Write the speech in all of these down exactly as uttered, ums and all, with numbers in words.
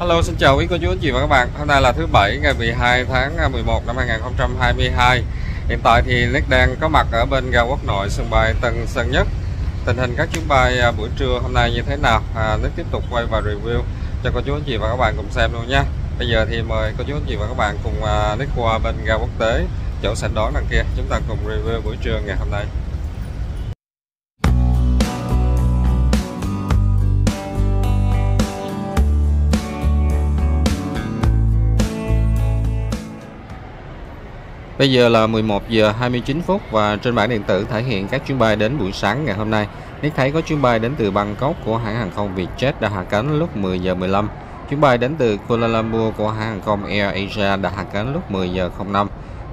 Hello, xin chào quý cô chú anh chị và các bạn. Hôm nay là thứ bảy ngày mười hai tháng mười một năm hai nghìn không trăm hai mươi hai. Hiện tại thì Nick đang có mặt ở bên ga quốc nội sân bay Tân Sơn Nhất. Tình hình các chuyến bay buổi trưa hôm nay như thế nào, à, Nick tiếp tục quay và review cho cô chú anh chị và các bạn cùng xem luôn nha. Bây giờ thì mời cô chú anh chị và các bạn cùng Nick qua bên ga quốc tế chỗ sảnh đón đằng kia, chúng ta cùng review buổi trưa ngày hôm nay. Bây giờ là mười một giờ hai mươi chín phút và trên bảng điện tử thể hiện các chuyến bay đến buổi sáng ngày hôm nay. Nick thấy có chuyến bay đến từ Bangkok của hãng hàng không Vietjet đã hạ cánh lúc mười giờ mười lăm. Chuyến bay đến từ Kuala Lumpur của hãng hàng không Air Asia đã hạ cánh lúc mười giờ không năm.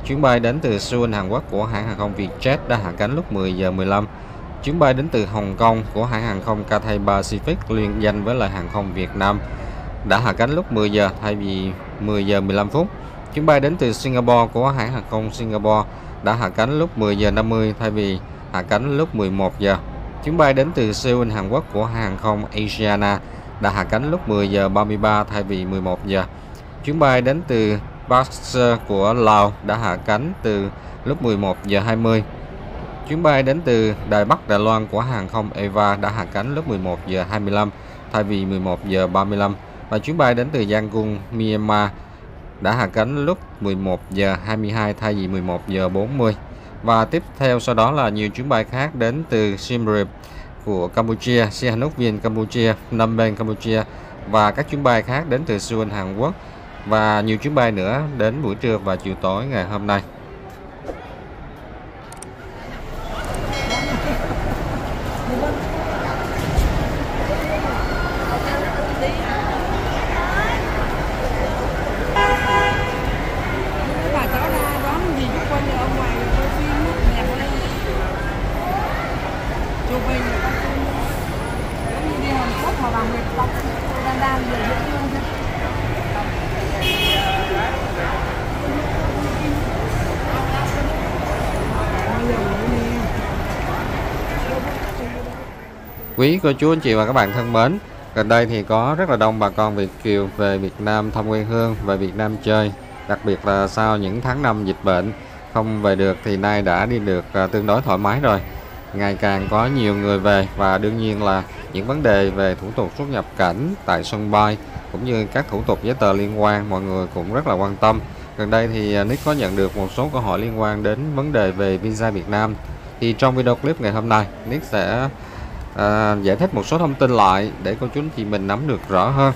Chuyến bay đến từ Seoul, Hàn Quốc của hãng hàng không Vietjet đã hạ cánh lúc mười giờ mười lăm. Chuyến bay đến từ Hồng Kông của hãng hàng không Cathay Pacific liên danh với lại hàng không Việt Nam đã hạ cánh lúc mười giờ thay vì mười giờ mười lăm phút. Chuyến bay đến từ Singapore của hãng hàng không Singapore đã hạ cánh lúc mười giờ năm mươi thay vì hạ cánh lúc mười một giờ. Chuyến bay đến từ Seoul, Hàn Quốc của hãng hàng không Asiana đã hạ cánh lúc mười giờ ba mươi ba thay vì mười một giờ. Chuyến bay đến từ Pasir của Lào đã hạ cánh từ lúc mười một giờ hai mươi. Chuyến bay đến từ Đài Bắc, Đài Loan của hãng hàng không Eva đã hạ cánh lúc mười một giờ hai mươi lăm thay vì mười một giờ ba mươi lăm. Và chuyến bay đến từ Yangon, Myanmar đã hạ cánh lúc mười một giờ hai mươi hai thay vì mười một giờ bốn mươi. Và tiếp theo sau đó là nhiều chuyến bay khác đến từ Siem Reap của Campuchia, Sihanouk Viên Campuchia, Phnom Penh Campuchia và các chuyến bay khác đến từ Seoul, Hàn Quốc và nhiều chuyến bay nữa đến buổi trưa và chiều tối ngày hôm nay. Quý cô chú anh chị và các bạn thân mến, gần đây thì có rất là đông bà con Việt kiều về Việt Nam thăm quê hương, về Việt Nam chơi, đặc biệt là sau những tháng năm dịch bệnh không về được thì nay đã đi được tương đối thoải mái rồi. Ngày càng có nhiều người về và đương nhiên là những vấn đề về thủ tục xuất nhập cảnh tại sân bay cũng như các thủ tục giấy tờ liên quan mọi người cũng rất là quan tâm. Gần đây thì Nick có nhận được một số câu hỏi liên quan đến vấn đề về visa Việt Nam. Thì trong video clip ngày hôm nay, Nick sẽ à, giải thích một số thông tin lại để cô chú anh chị mình nắm được rõ hơn.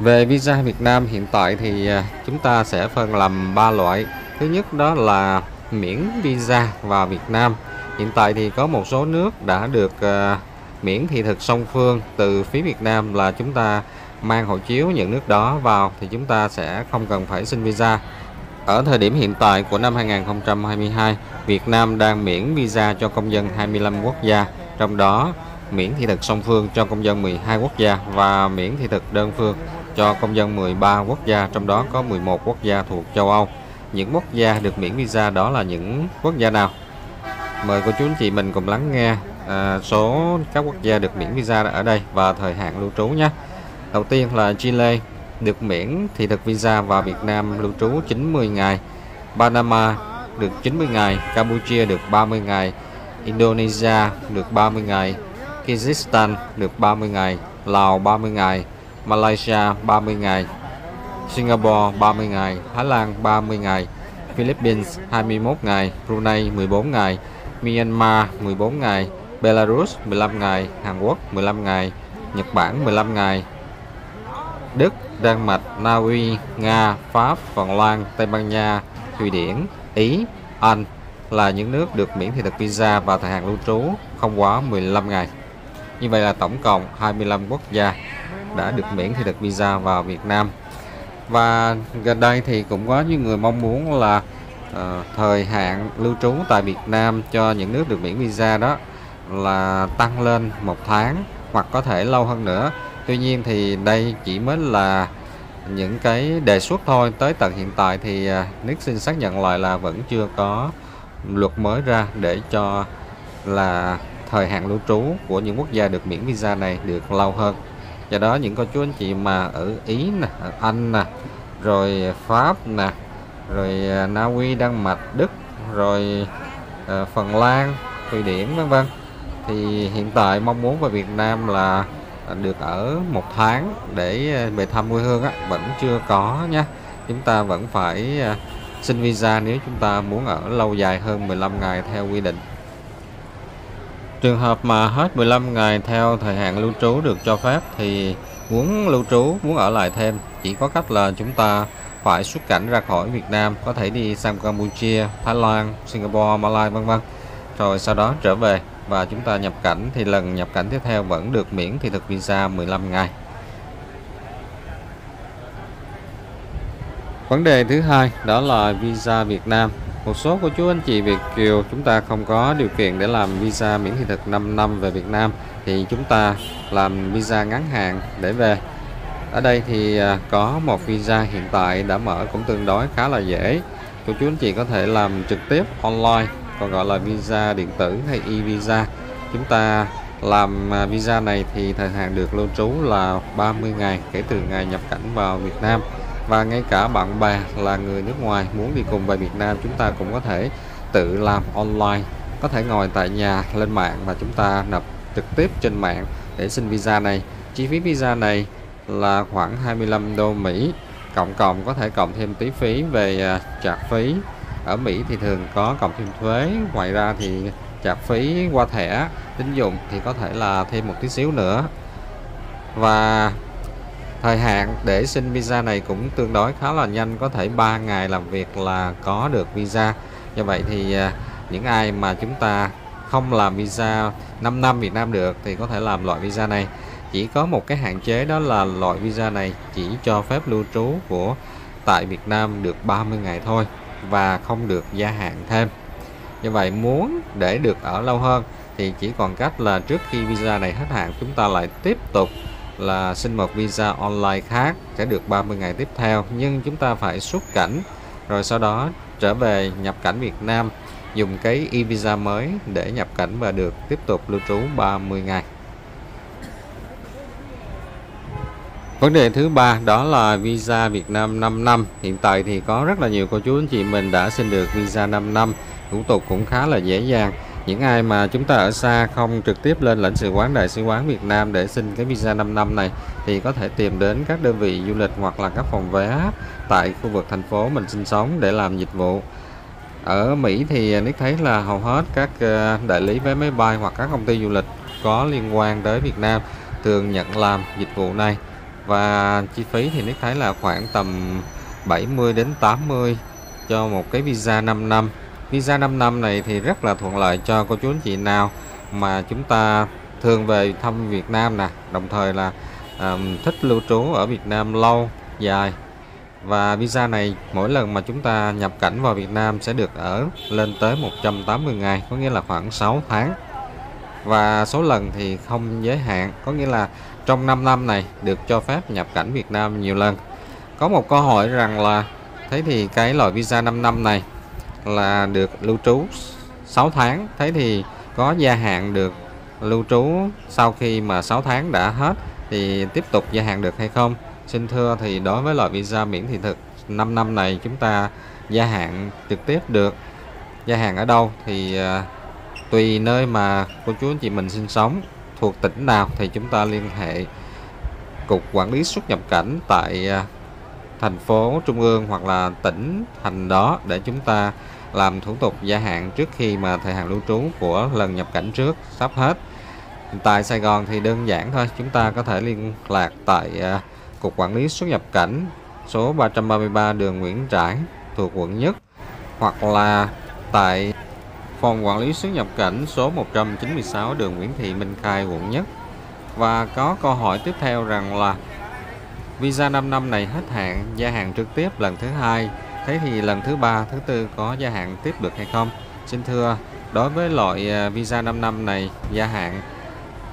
Về visa Việt Nam hiện tại thì chúng ta sẽ phân làm ba loại. Thứ nhất đó là miễn visa vào Việt Nam. Hiện tại thì có một số nước đã được à, miễn thị thực song phương từ phía Việt Nam, là chúng ta mang hộ chiếu những nước đó vào thì chúng ta sẽ không cần phải xin visa. Ở thời điểm hiện tại của năm hai nghìn không trăm hai mươi hai, Việt Nam đang miễn visa cho công dân hai mươi lăm quốc gia, trong đó miễn thị thực song phương cho công dân mười hai quốc gia và miễn thị thực đơn phương cho công dân mười ba quốc gia, trong đó có mười một quốc gia thuộc châu Âu. Những quốc gia được miễn visa đó là những quốc gia nào? Mời cô chú anh chị mình cùng lắng nghe à, số các quốc gia được miễn visa ở đây và thời hạn lưu trú nhé. Đầu tiên là Chile được miễn thị thực visa vào Việt Nam lưu trú chín mươi ngày, Panama được chín mươi ngày, Campuchia được ba mươi ngày, Indonesia được ba mươi ngày, Kyrgyzstan được ba mươi ngày, Lào ba mươi ngày, Malaysia ba mươi ngày, Singapore ba mươi ngày, Thái Lan ba mươi ngày, Philippines hai mươi mốt ngày, Brunei mười bốn ngày, Myanmar mười bốn ngày, Belarus mười lăm ngày, Hàn Quốc mười lăm ngày, Nhật Bản mười lăm ngày, Đức, Đan Mạch, Na Uy, Nga, Pháp, Phần Lan, Tây Ban Nha, Thụy Điển, Ý, Anh là những nước được miễn thị thực visa và thời hạn lưu trú không quá mười lăm ngày. Như vậy là tổng cộng hai mươi lăm quốc gia đã được miễn thị thực visa vào Việt Nam. Và gần đây thì cũng có những người mong muốn là uh, thời hạn lưu trú tại Việt Nam cho những nước được miễn visa đó là tăng lên một tháng hoặc có thể lâu hơn nữa. Tuy nhiên thì đây chỉ mới là những cái đề xuất thôi, tới tận hiện tại thì uh, Nick xin xác nhận lại là vẫn chưa có luật mới ra để cho là thời hạn lưu trú của những quốc gia được miễn visa này được lâu hơn. Do đó những cô chú anh chị mà ở Ý nè, ở Anh nè, rồi Pháp nè, rồi Na Uy, Đan Mạch, Đức, rồi uh, Phần Lan, Thụy Điển vân vân, thì hiện tại mong muốn về Việt Nam là được ở một tháng để về thăm quê hương á, vẫn chưa có nhé. Chúng ta vẫn phải xin visa nếu chúng ta muốn ở lâu dài hơn mười lăm ngày theo quy định. Trường hợp mà hết mười lăm ngày theo thời hạn lưu trú được cho phép thì muốn lưu trú, muốn ở lại thêm, chỉ có cách là chúng ta phải xuất cảnh ra khỏi Việt Nam, có thể đi sang Campuchia, Thái Lan, Singapore, Malaysia vân vân, rồi sau đó trở về và chúng ta nhập cảnh, thì lần nhập cảnh tiếp theo vẫn được miễn thị thực visa mười lăm ngày. Vấn đề thứ hai đó là visa Việt Nam. Một số cô chú anh chị Việt kiều chúng ta không có điều kiện để làm visa miễn thị thực năm năm về Việt Nam, thì chúng ta làm visa ngắn hạn để về. Ở đây thì có một visa hiện tại đã mở cũng tương đối khá là dễ. Cô chú anh chị có thể làm trực tiếp online, còn gọi là visa điện tử hay e-visa. Chúng ta làm visa này thì thời hạn được lưu trú là ba mươi ngày kể từ ngày nhập cảnh vào Việt Nam. Và ngay cả bạn bè là người nước ngoài muốn đi cùng về Việt Nam, chúng ta cũng có thể tự làm online, có thể ngồi tại nhà lên mạng và chúng ta nộp trực tiếp trên mạng để xin visa này. Chi phí visa này là khoảng hai mươi lăm đô Mỹ, cộng cộng có thể cộng thêm tí phí về trạc phí. Ở Mỹ thì thường có cộng thêm thuế, ngoài ra thì trạc phí qua thẻ tín dụng thì có thể là thêm một tí xíu nữa. Và thời hạn để xin visa này cũng tương đối khá là nhanh, có thể ba ngày làm việc là có được visa. Như vậy thì những ai mà chúng ta không làm visa năm năm Việt Nam được thì có thể làm loại visa này. Chỉ có một cái hạn chế đó là loại visa này chỉ cho phép lưu trú của tại Việt Nam được ba mươi ngày thôi và không được gia hạn thêm. Như vậy muốn để được ở lâu hơn thì chỉ còn cách là trước khi visa này hết hạn chúng ta lại tiếp tục là xin một visa online khác sẽ được ba mươi ngày tiếp theo, nhưng chúng ta phải xuất cảnh rồi sau đó trở về nhập cảnh Việt Nam, dùng cái e-visa mới để nhập cảnh và được tiếp tục lưu trú ba mươi ngày. Vấn đề thứ ba đó là visa Việt Nam năm năm. Hiện tại thì có rất là nhiều cô chú anh chị mình đã xin được visa năm năm, thủ tục cũng khá là dễ dàng. Những ai mà chúng ta ở xa không trực tiếp lên lãnh sự quán, đại sứ quán Việt Nam để xin cái visa năm năm này thì có thể tìm đến các đơn vị du lịch hoặc là các phòng vé tại khu vực thành phố mình sinh sống để làm dịch vụ. Ở Mỹ thì Nick thấy là hầu hết các đại lý vé máy bay hoặc các công ty du lịch có liên quan tới Việt Nam thường nhận làm dịch vụ này, và chi phí thì Nick thấy là khoảng tầm bảy mươi đến tám mươi cho một cái visa năm năm. Visa năm năm này thì rất là thuận lợi cho cô chú anh chị nào mà chúng ta thường về thăm Việt Nam nè, đồng thời là um, thích lưu trú ở Việt Nam lâu dài. Và visa này mỗi lần mà chúng ta nhập cảnh vào Việt Nam sẽ được ở lên tới một trăm tám mươi ngày, có nghĩa là khoảng sáu tháng. Và số lần thì không giới hạn, có nghĩa là trong năm năm này được cho phép nhập cảnh Việt Nam nhiều lần. Có một câu hỏi rằng là thế thì cái loại visa năm năm này là được lưu trú sáu tháng, thế thì có gia hạn được lưu trú sau khi mà sáu tháng đã hết thì tiếp tục gia hạn được hay không? Xin thưa thì đối với loại visa miễn thị thực năm năm này chúng ta gia hạn trực tiếp được. Gia hạn ở đâu thì à, tùy nơi mà cô chú anh chị mình sinh sống thuộc tỉnh nào thì chúng ta liên hệ Cục Quản lý Xuất nhập cảnh tại à, thành phố trung ương hoặc là tỉnh thành đó để chúng ta làm thủ tục gia hạn trước khi mà thời hạn lưu trú của lần nhập cảnh trước sắp hết. Tại Sài Gòn thì đơn giản thôi, chúng ta có thể liên lạc tại Cục Quản lý Xuất nhập cảnh số ba trăm ba mươi ba đường Nguyễn Trãi thuộc quận Nhất, hoặc là tại Phòng Quản lý Xuất nhập cảnh số một trăm chín mươi sáu đường Nguyễn Thị Minh Khai quận Nhất. Và có câu hỏi tiếp theo rằng là visa năm năm này hết hạn, gia hạn trực tiếp lần thứ hai, thế thì lần thứ ba, thứ tư có gia hạn tiếp được hay không? Xin thưa, đối với loại visa năm năm này gia hạn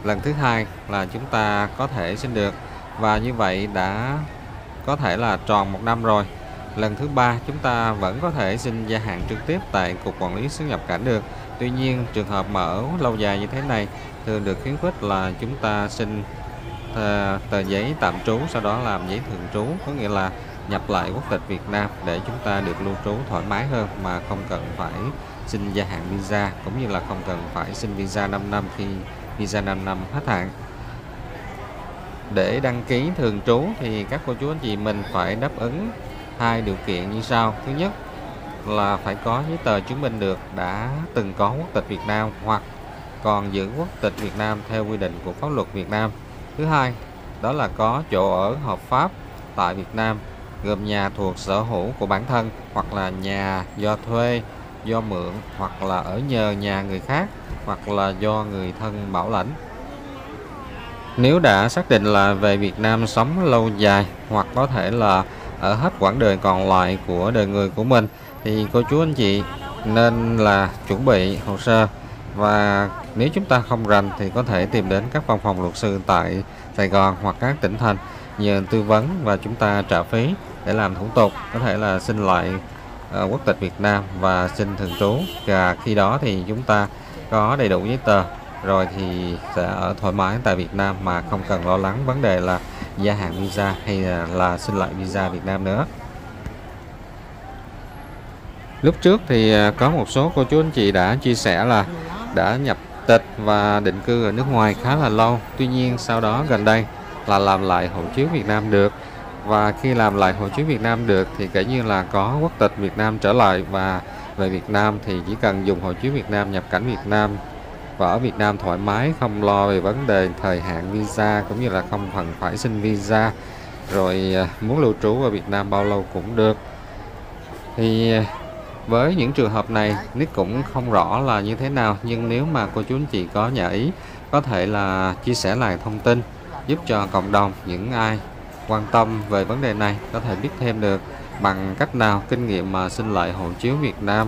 lần thứ hai là chúng ta có thể xin được, và như vậy đã có thể là tròn một năm rồi. Lần thứ ba chúng ta vẫn có thể xin gia hạn trực tiếp tại Cục Quản lý Xuất nhập cảnh được. Tuy nhiên trường hợp mở lâu dài như thế này thường được khuyến khích là chúng ta xin tờ giấy tạm trú, sau đó làm giấy thường trú, có nghĩa là nhập lại quốc tịch Việt Nam để chúng ta được lưu trú thoải mái hơn mà không cần phải xin gia hạn visa, cũng như là không cần phải xin visa năm năm khi visa năm năm hết hạn. Để đăng ký thường trú thì các cô chú anh chị mình phải đáp ứng hai điều kiện như sau. Thứ nhất là phải có giấy tờ chứng minh được đã từng có quốc tịch Việt Nam hoặc còn giữ quốc tịch Việt Nam theo quy định của pháp luật Việt Nam. Thứ hai, đó là có chỗ ở hợp pháp tại Việt Nam, gồm nhà thuộc sở hữu của bản thân hoặc là nhà do thuê, do mượn hoặc là ở nhờ nhà người khác hoặc là do người thân bảo lãnh. Nếu đã xác định là về Việt Nam sống lâu dài hoặc có thể là ở hết quãng đời còn lại của đời người của mình thì cô chú anh chị nên là chuẩn bị hồ sơ, và nếu chúng ta không rành thì có thể tìm đến các văn phòng luật sư tại Sài Gòn hoặc các tỉnh thành nhờ tư vấn và chúng ta trả phí để làm thủ tục, có thể là xin lại quốc tịch Việt Nam và xin thường trú, và khi đó thì chúng ta có đầy đủ giấy tờ rồi thì sẽ ở thoải mái tại Việt Nam mà không cần lo lắng vấn đề là gia hạn visa hay là, là xin lại visa Việt Nam nữa. Lúc trước thì có một số cô chú anh chị đã chia sẻ là đã nhập tịch và định cư ở nước ngoài khá là lâu, tuy nhiên sau đó gần đây là làm lại hộ chiếu Việt Nam được, và khi làm lại hộ chiếu Việt Nam được thì kể như là có quốc tịch Việt Nam trở lại, và về Việt Nam thì chỉ cần dùng hộ chiếu Việt Nam nhập cảnh Việt Nam và ở Việt Nam thoải mái, không lo về vấn đề thời hạn visa cũng như là không cần phải xin visa, rồi muốn lưu trú ở Việt Nam bao lâu cũng được. Thì với những trường hợp này Nick cũng không rõ là như thế nào, nhưng nếu mà cô chú anh chị có nhà ý có thể là chia sẻ lại thông tin giúp cho cộng đồng những ai quan tâm về vấn đề này có thể biết thêm được bằng cách nào, kinh nghiệm mà xin lại hộ chiếu Việt Nam,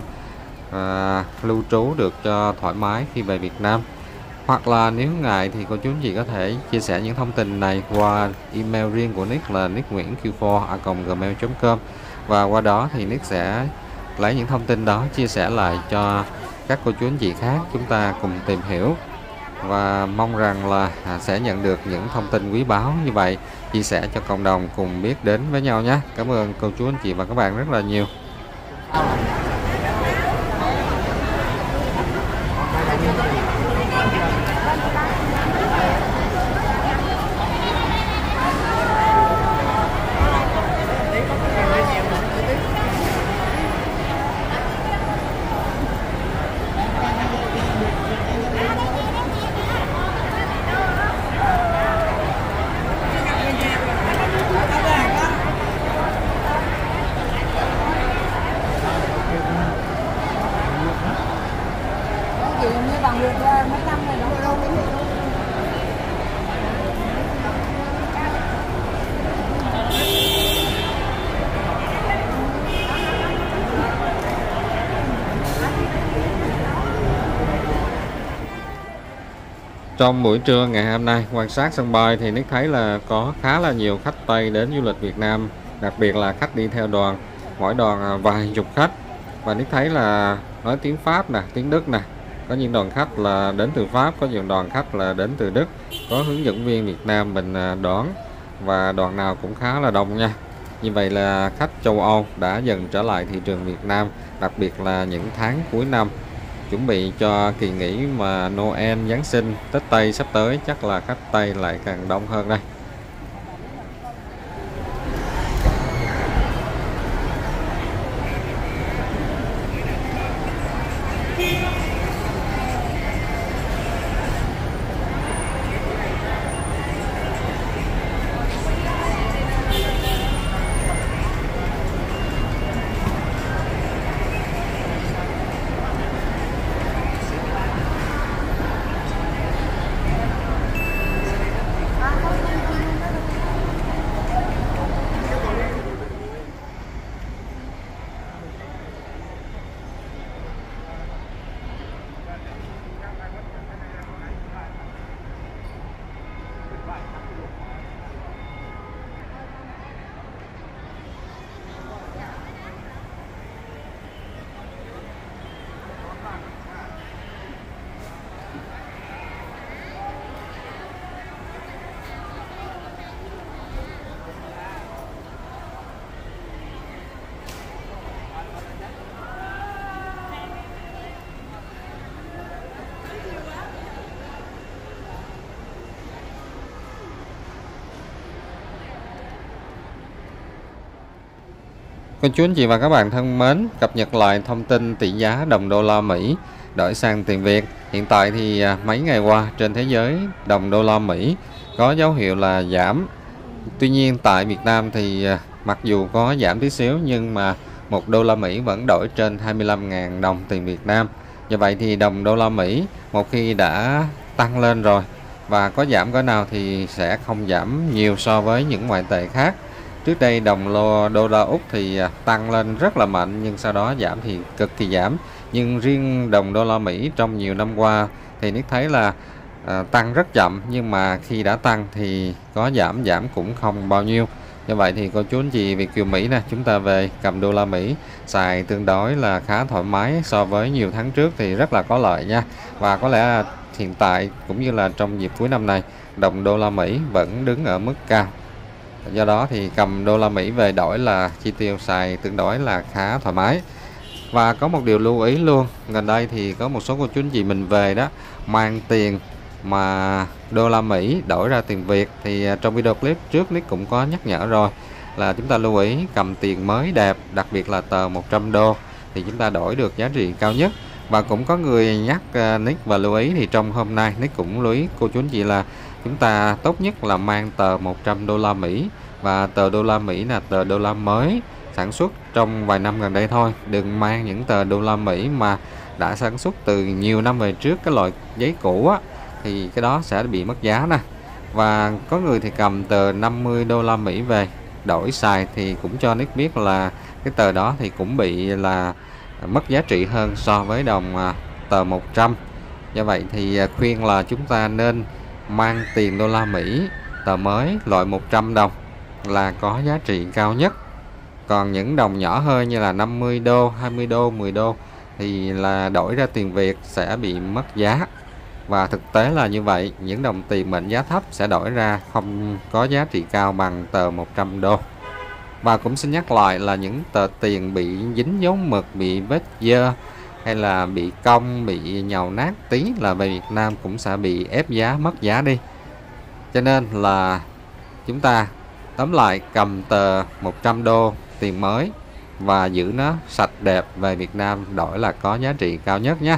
à, lưu trú được cho thoải mái khi về Việt Nam. Hoặc là nếu ngại thì cô chú anh chị có thể chia sẻ những thông tin này qua email riêng của Nick là nick nguyen q bốn a còng gmail chấm com, và qua đó thì Nick sẽ lấy những thông tin đó chia sẻ lại cho các cô chú anh chị khác chúng ta cùng tìm hiểu, và mong rằng là sẽ nhận được những thông tin quý báu như vậy, chia sẻ cho cộng đồng cùng biết đến với nhau nhé. Cảm ơn cô chú anh chị và các bạn rất là nhiều. Trong buổi trưa ngày hôm nay, quan sát sân bay thì Nick thấy là có khá là nhiều khách Tây đến du lịch Việt Nam, đặc biệt là khách đi theo đoàn, mỗi đoàn vài chục khách. Và Nick thấy là nói tiếng Pháp nè, tiếng Đức nè, có những đoàn khách là đến từ Pháp, có những đoàn khách là đến từ Đức, có hướng dẫn viên Việt Nam mình đón, và đoàn nào cũng khá là đông nha. Như vậy là khách châu Âu đã dần trở lại thị trường Việt Nam, đặc biệt là những tháng cuối năm, chuẩn bị cho kỳ nghỉ mà Noel, Giáng sinh, Tết Tây sắp tới, chắc là khách Tây lại càng đông hơn đây. Thank you. Cô chú anh chị và các bạn thân mến, cập nhật lại thông tin tỷ giá đồng đô la Mỹ đổi sang tiền Việt. Hiện tại thì mấy ngày qua trên thế giới đồng đô la Mỹ có dấu hiệu là giảm. Tuy nhiên tại Việt Nam thì mặc dù có giảm tí xíu nhưng mà một đô la Mỹ vẫn đổi trên hai mươi lăm nghìn đồng tiền Việt Nam. Như vậy thì đồng đô la Mỹ một khi đã tăng lên rồi và có giảm cỡ nào thì sẽ không giảm nhiều so với những ngoại tệ khác. Trước đây đồng đô, đô la Úc thì tăng lên rất là mạnh nhưng sau đó giảm thì cực kỳ giảm. Nhưng riêng đồng đô la Mỹ trong nhiều năm qua thì Nick thấy là à, tăng rất chậm, nhưng mà khi đã tăng thì có giảm, giảm cũng không bao nhiêu. Như vậy thì cô chú anh chị Việt kiều Mỹ nè, chúng ta về cầm đô la Mỹ xài tương đối là khá thoải mái so với nhiều tháng trước thì rất là có lợi nha. Và có lẽ hiện tại cũng như là trong dịp cuối năm này đồng đô la Mỹ vẫn đứng ở mức cao. Do đó thì cầm đô la Mỹ về đổi là chi tiêu xài tương đối là khá thoải mái. Và có một điều lưu ý luôn, gần đây thì có một số cô chú anh chị mình về đó mang tiền mà đô la Mỹ đổi ra tiền Việt thì trong video clip trước Nick cũng có nhắc nhở rồi là chúng ta lưu ý cầm tiền mới đẹp, đặc biệt là tờ một trăm đô thì chúng ta đổi được giá trị cao nhất. Và cũng có người nhắc Nick và lưu ý thì trong hôm nay Nick cũng lưu ý cô chú anh chị là chúng ta tốt nhất là mang tờ một trăm đô la Mỹ, và tờ đô la Mỹ là tờ đô la mới sản xuất trong vài năm gần đây thôi. Đừng mang những tờ đô la Mỹ mà đã sản xuất từ nhiều năm về trước, cái loại giấy cũ á, thì cái đó sẽ bị mất giá nè. Và có người thì cầm tờ năm mươi đô la Mỹ về đổi xài thì cũng cho Nick biết là cái tờ đó thì cũng bị là mất giá trị hơn so với đồng tờ một trăm. Do vậy thì khuyên là chúng ta nên mang tiền đô la Mỹ tờ mới loại một trăm đồng là có giá trị cao nhất. Còn những đồng nhỏ hơn như là năm mươi đô, hai mươi đô, mười đô thì là đổi ra tiền Việt sẽ bị mất giá. Và thực tế là như vậy, những đồng tiền mệnh giá thấp sẽ đổi ra không có giá trị cao bằng tờ một trăm đô. Và cũng xin nhắc lại là những tờ tiền bị dính dấu mực, bị vết dơ hay là bị cong, bị nhàu nát tí là về Việt Nam cũng sẽ bị ép giá, mất giá đi. Cho nên là chúng ta tóm lại cầm tờ một trăm đô tiền mới và giữ nó sạch đẹp về Việt Nam đổi là có giá trị cao nhất nhé.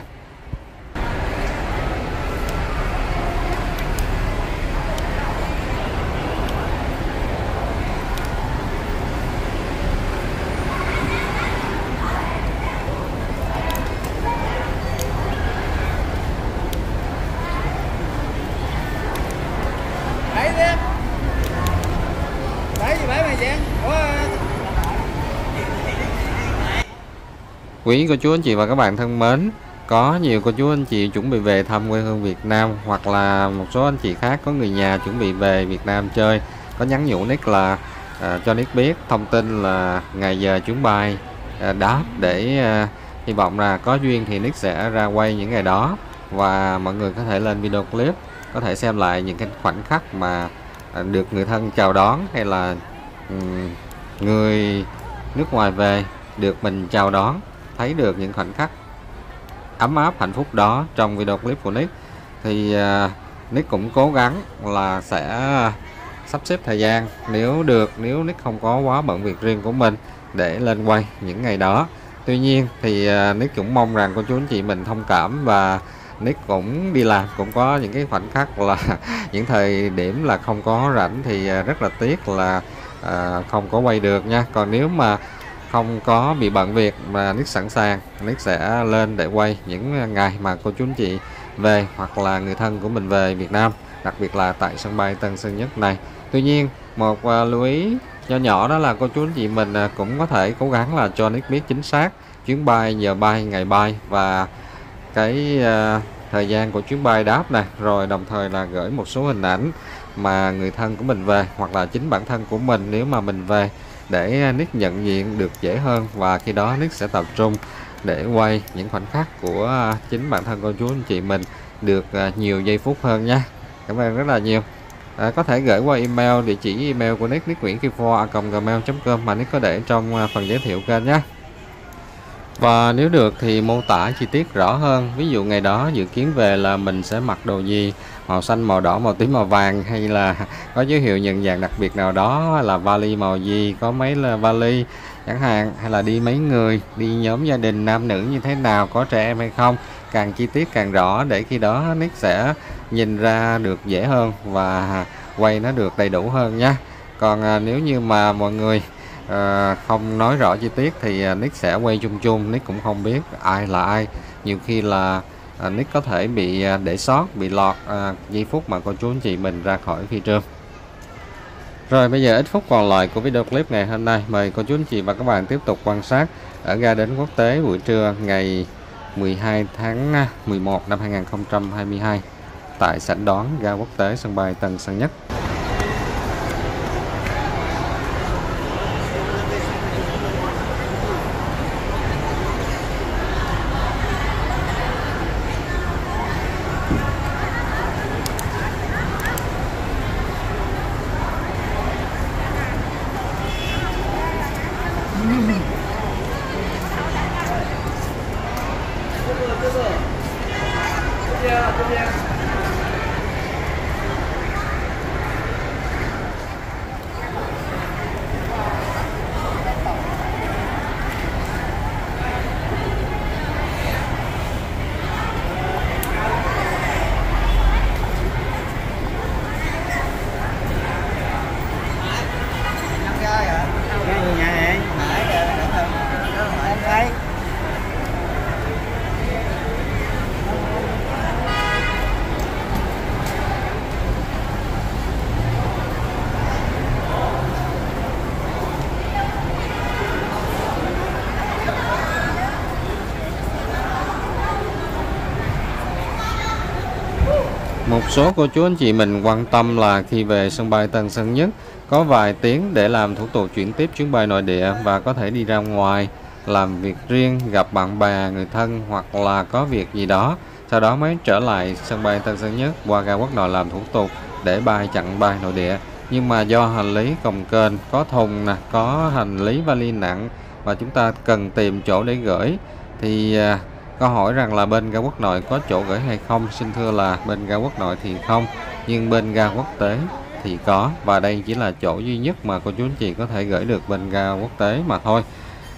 Quý cô chú anh chị và các bạn thân mến, có nhiều cô chú anh chị chuẩn bị về thăm quê hương Việt Nam, hoặc là một số anh chị khác có người nhà chuẩn bị về Việt Nam chơi, có nhắn nhủ Nick là à, cho Nick biết thông tin là ngày giờ chuyến bay à, đáp để à, hy vọng là có duyên thì Nick sẽ ra quay những ngày đó. Và mọi người có thể lên video clip, có thể xem lại những cái khoảnh khắc mà à, được người thân chào đón, hay là um, người nước ngoài về được mình chào đón, thấy được những khoảnh khắc ấm áp hạnh phúc đó trong video clip của Nick. Thì uh, Nick cũng cố gắng là sẽ sắp xếp thời gian nếu được, nếu Nick không có quá bận việc riêng của mình để lên quay những ngày đó. Tuy nhiên thì uh, Nick cũng mong rằng cô chú anh chị mình thông cảm, và Nick cũng đi làm, cũng có những cái khoảnh khắc là những thời điểm là không có rảnh thì rất là tiếc là uh, không có quay được nha. Còn nếu mà không có bị bận việc mà Nick sẵn sàng, Nick sẽ lên để quay những ngày mà cô chú anh chị về hoặc là người thân của mình về Việt Nam, đặc biệt là tại sân bay Tân Sơn Nhất này. Tuy nhiên một lưu ý nhỏ nhỏ đó là cô chú anh chị mình cũng có thể cố gắng là cho Nick biết chính xác chuyến bay, giờ bay, ngày bay và cái thời gian của chuyến bay đáp này, rồi đồng thời là gửi một số hình ảnh mà người thân của mình về hoặc là chính bản thân của mình nếu mà mình về, để Nick nhận diện được dễ hơn. Và khi đó Nick sẽ tập trung để quay những khoảnh khắc của chính bản thân cô chú anh chị mình được nhiều giây phút hơn nha. Cảm ơn rất là nhiều. à, Có thể gửi qua email, địa chỉ email của Nick nick nguyen k i v o r a còng gmail chấm com mà Nick có để trong phần giới thiệu kênh nhé. Và nếu được thì mô tả chi tiết rõ hơn, ví dụ ngày đó dự kiến về là mình sẽ mặc đồ gì, màu xanh, màu đỏ, màu tím, màu vàng, hay là có dấu hiệu nhận dạng đặc biệt nào đó, là vali màu gì, có mấy là vali, chẳng hạn, hay là đi mấy người, đi nhóm gia đình, nam nữ như thế nào, có trẻ em hay không. Càng chi tiết càng rõ để khi đó Nick sẽ nhìn ra được dễ hơn và quay nó được đầy đủ hơn nha. Còn à, nếu như mà mọi người à, không nói rõ chi tiết thì Nick sẽ quay chung chung, Nick cũng không biết ai là ai. Nhiều khi là à, Nick có thể bị để sót, bị lọt à, giây phút mà cô chú anh chị mình ra khỏi phi trường. Rồi bây giờ ít phút còn lại của video clip ngày hôm nay, mời cô chú anh chị và các bạn tiếp tục quan sát ở ga đến quốc tế buổi trưa ngày mười hai tháng mười một năm hai nghìn không trăm hai mươi hai tại sảnh đón ga quốc tế sân bay Tân Sơn Nhất. Một số cô chú anh chị mình quan tâm là khi về sân bay Tân Sơn Nhất có vài tiếng để làm thủ tục chuyển tiếp chuyến bay nội địa và có thể đi ra ngoài làm việc riêng, gặp bạn bè, người thân hoặc là có việc gì đó. Sau đó mới trở lại sân bay Tân Sơn Nhất qua ga quốc nội làm thủ tục để bay chặn bay nội địa. Nhưng mà do hành lý cồng kềnh, có thùng nè, có hành lý vali nặng và chúng ta cần tìm chỗ để gửi thì... Câu hỏi rằng là bên ga quốc nội có chỗ gửi hay không, xin thưa là bên ga quốc nội thì không, nhưng bên ga quốc tế thì có, và đây chỉ là chỗ duy nhất mà cô chú anh chị có thể gửi được bên ga quốc tế mà thôi.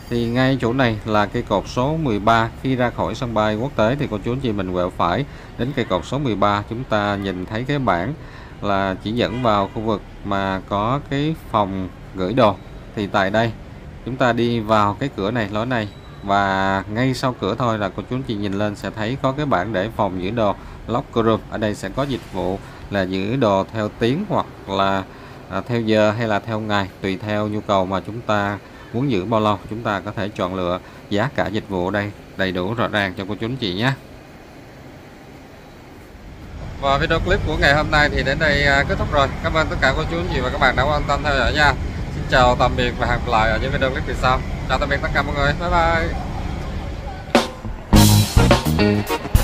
Thì ngay chỗ này là cây cột số mười ba, khi ra khỏi sân bay quốc tế thì cô chú anh chị mình quẹo phải đến cây cột số mười ba, chúng ta nhìn thấy cái bảng là chỉ dẫn vào khu vực mà có cái phòng gửi đồ. Thì tại đây chúng ta đi vào cái cửa này, lối này, và ngay sau cửa thôi là cô chú anh chị nhìn lên sẽ thấy có cái bảng để phòng giữ đồ locker room. Ở đây sẽ có dịch vụ là giữ đồ theo tiếng hoặc là theo giờ hay là theo ngày, tùy theo nhu cầu mà chúng ta muốn giữ bao lâu chúng ta có thể chọn lựa. Giá cả dịch vụ ở đây đầy đủ rõ ràng cho cô chú anh chị nhé. Và video clip của ngày hôm nay thì đến đây kết thúc rồi. Cảm ơn tất cả cô chú anh chị và các bạn đã quan tâm theo dõi nha. Xin chào tạm biệt và hẹn gặp lại ở những video clip tiếp sau. Chào tạm biệt tất cả mọi người, bye bye.